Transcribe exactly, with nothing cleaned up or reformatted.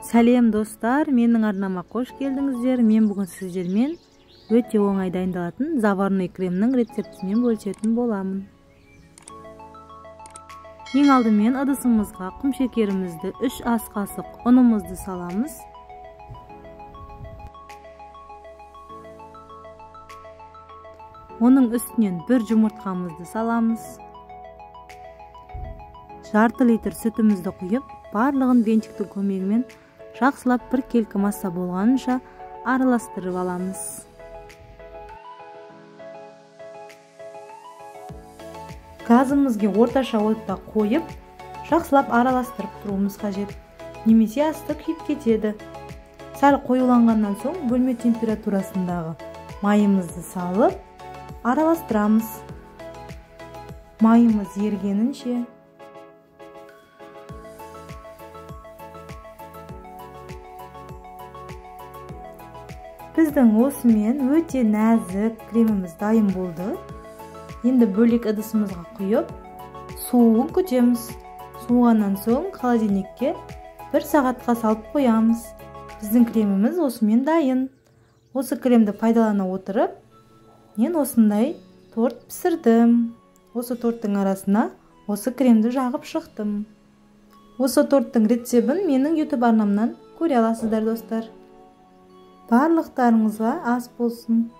Сәлем достар, менің арнама қош келдіңіздер. Мен бүгін сіздермен өте оңай дайындалатын заварный кремнің рецептімен бөлісетін боламын. Ең алдымен ыдысымызға құм шекерімізді үш ас қасық, ұнымызды саламыз. Оның үстінен бір жұмыртқамызды саламыз. Жарты литр сүтімізді құйып, барлығын вентиктің көмегімен жақсылап бір келкі масса болғанынша араластырып аламыз. Газымызге орташа отта қойып, жақсылап араластырып тұруымыз қажет. Немесе асты күйіп кетеді. Сәл қоюланғаннан соң бөлме температурасындағы майымызды салып, араластырамыз. Майымыз ергенінше біздің осымен өте нәзік креміміз дайын болды. Енді бөлек ыдысымызға құйып, суын күтеміз. Суығаннан соң холодильникке бір сағатқа салып қоямыз. Біздің креміміз осымен дайын. Осы кремді пайдалана отырып, мен осындай торт пісірдім. Осы торттың арасына осы кремді жағып шықтым. Осы торттың рецептін менің YouTube арнамнан көре аласыздар, достар. Барлықтарыңызға ас болсын.